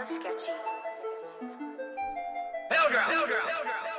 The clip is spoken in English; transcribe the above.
Hellasketchy. Hellgirl.